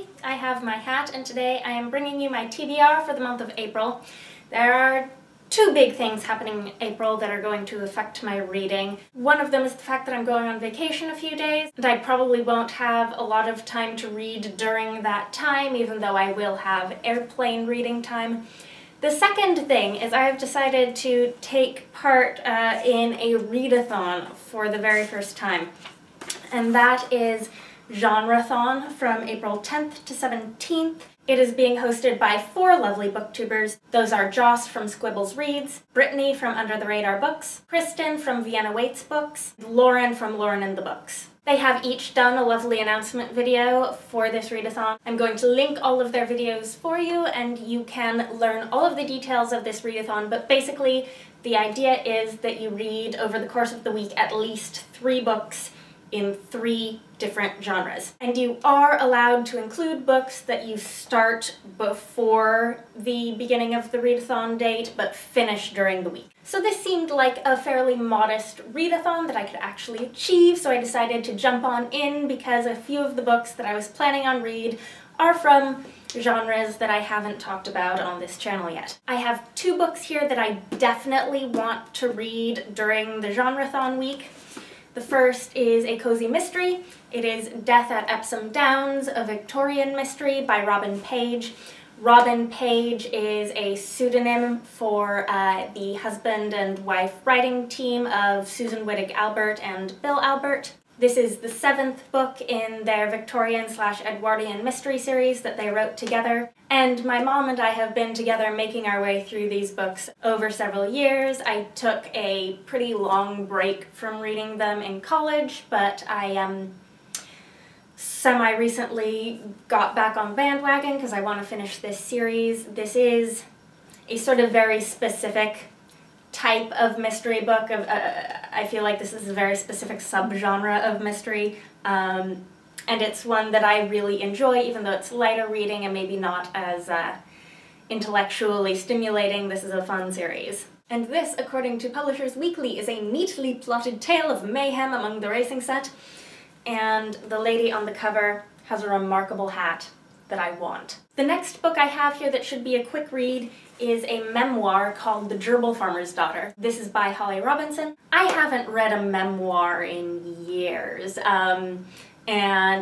Christy. I have my hat, and today I am bringing you my TBR for the month of April. There are two big things happening in April that are going to affect my reading. One of them is the fact that I'm going on vacation a few days, and I probably won't have a lot of time to read during that time, even though I will have airplane reading time. The second thing is I have decided to take part in a readathon for the very first time, and that is Genrethon from April 10th to 17th. It is being hosted by four lovely booktubers. Those are Joss from Squibbles Reads, Brittany from Under the Radar Books, Kristen from Vienna Waits Books, Lauren from Lauren and the Books. They have each done a lovely announcement video for this readathon. I'm going to link all of their videos for you, and you can learn all of the details of this readathon, but basically the idea is that you read over the course of the week at least 3 books in 3 different genres. And you are allowed to include books that you start before the beginning of the readathon date but finish during the week. So this seemed like a fairly modest readathon that I could actually achieve, so I decided to jump on in because a few of the books that I was planning on read are from genres that I haven't talked about on this channel yet. I have 2 books here that I definitely want to read during the Genrethon week. The first is a cozy mystery. It is Death at Epsom Downs, a Victorian mystery by Robin Paige. Robin Paige is a pseudonym for the husband and wife writing team of Susan Wittig-Albert and Bill Albert. This is the 7th book in their Victorian/Edwardian mystery series that they wrote together. And my mom and I have been together making our way through these books over several years. I took a pretty long break from reading them in college, but I semi-recently got back on bandwagon because I want to finish this series. This is a sort of very specific type of mystery book. I feel like this is a very specific subgenre of mystery, and it's one that I really enjoy, even though it's lighter reading and maybe not as intellectually stimulating. This is a fun series. And this, according to Publishers Weekly, is a neatly plotted tale of mayhem among the racing set, and the lady on the cover has a remarkable hat that I want. The next book I have here that should be a quick read is a memoir called The Gerbil Farmer's Daughter. This is by Holly Robinson. I haven't read a memoir in years, and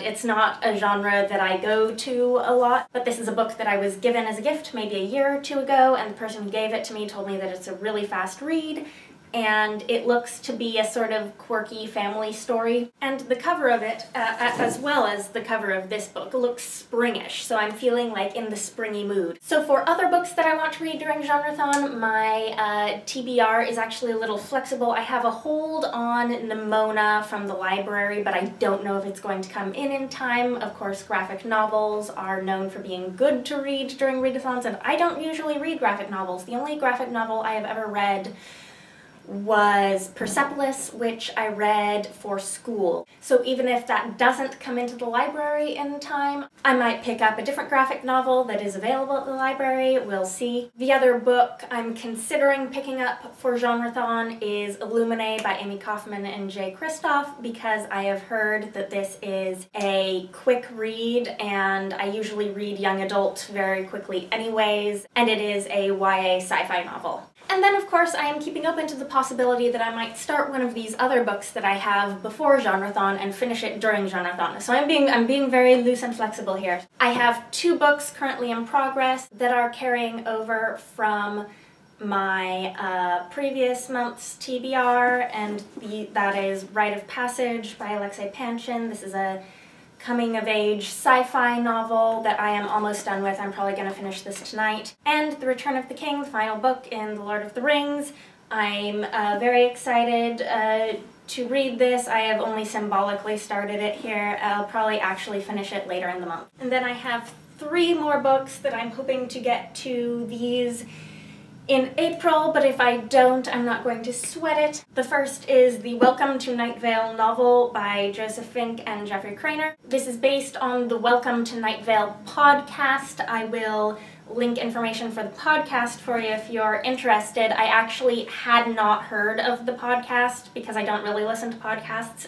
it's not a genre that I go to a lot, but this is a book that I was given as a gift maybe a year or 2 ago, and the person who gave it to me told me that it's a really fast read, and it looks to be a sort of quirky family story. And the cover of it, as well as the cover of this book, looks springish, so I'm feeling like in the springy mood. So for other books that I want to read during Genrethon, my TBR is actually a little flexible. I have a hold on Nimona from the library, but I don't know if it's going to come in time. Of course, graphic novels are known for being good to read during readathons, and I don't usually read graphic novels. The only graphic novel I have ever read was Persepolis, which I read for school. So even if that doesn't come into the library in time, I might pick up a different graphic novel that is available at the library. We'll see. The other book I'm considering picking up for Genrethon is Illuminae by Amy Kaufman and Jay Kristoff, because I have heard that this is a quick read, and I usually read young adult very quickly anyways, and it is a YA sci-fi novel. And then, of course, I am keeping open to the possibility that I might start one of these other books that I have before Genrethon and finish it during Genrethon. So I'm being very loose and flexible here. I have 2 books currently in progress that are carrying over from my previous month's TBR, and that is Rite of Passage by Alexei Panshin. This is a coming-of-age sci-fi novel that I am almost done with. I'm probably going to finish this tonight. And The Return of the King, the final book in The Lord of the Rings. I'm very excited to read this. I have only symbolically started it here. I'll probably actually finish it later in the month. And then I have 3 more books that I'm hoping to get to these in April, but if I don't, I'm not going to sweat it. The first is the Welcome to Night Vale novel by Joseph Fink and Jeffrey Cranor. This is based on the Welcome to Night Vale podcast. I will link information for the podcast for you if you're interested. I actually had not heard of the podcast because I don't really listen to podcasts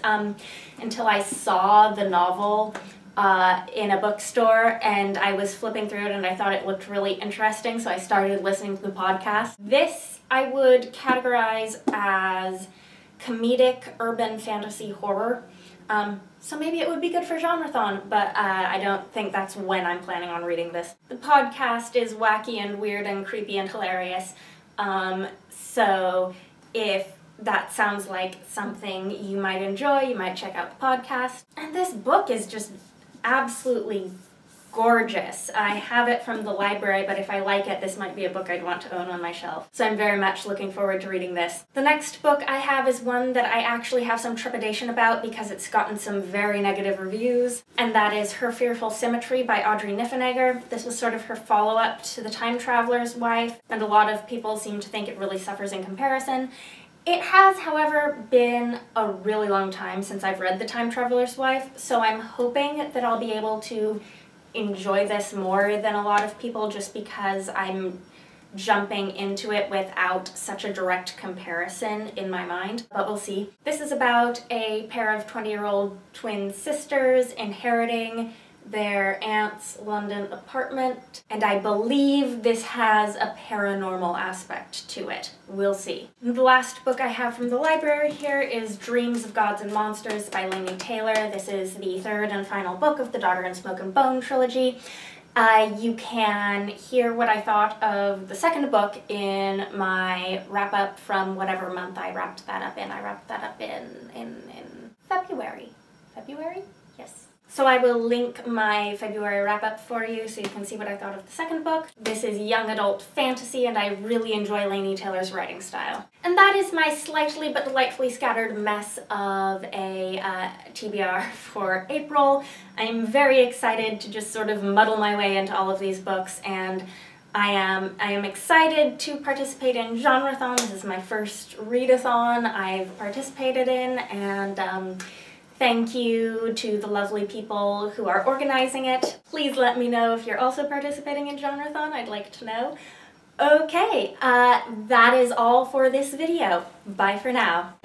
until I saw the novel in a bookstore, and I was flipping through it and I thought it looked really interesting, so I started listening to the podcast. This I would categorize as comedic urban fantasy horror. So maybe it would be good for Genrethon, but I don't think that's when I'm planning on reading this. The podcast is wacky and weird and creepy and hilarious, so if that sounds like something you might enjoy, you might check out the podcast. And this book is just absolutely gorgeous. I have it from the library, but if I like it, this might be a book I'd want to own on my shelf. So I'm very much looking forward to reading this. The next book I have is one that I actually have some trepidation about because it's gotten some very negative reviews, and that is Her Fearful Symmetry by Audrey Niffenegger. This was sort of her follow-up to The Time Traveler's Wife, and a lot of people seem to think it really suffers in comparison. It has, however, been a really long time since I've read The Time Traveler's Wife, so I'm hoping that I'll be able to enjoy this more than a lot of people just because I'm jumping into it without such a direct comparison in my mind, but we'll see. This is about a pair of 20-year-old twin sisters inheriting their aunt's London apartment, and I believe this has a paranormal aspect to it. We'll see. The last book I have from the library here is Dreams of Gods and Monsters by Laini Taylor. This is the third and final book of the Daughter in Smoke and Bone trilogy. You can hear what I thought of the second book in my wrap-up from whatever month I wrapped that up in. I wrapped that up in February. February? Yes. So I will link my February wrap-up for you so you can see what I thought of the second book. This is young adult fantasy, and I really enjoy Laini Taylor's writing style. And that is my slightly but delightfully scattered mess of a TBR for April. I'm very excited to just sort of muddle my way into all of these books, and I am excited to participate in Genrethon. This is my first readathon I've participated in, and thank you to the lovely people who are organizing it. Please let me know if you're also participating in Genrethon. I'd like to know. Okay, that is all for this video. Bye for now.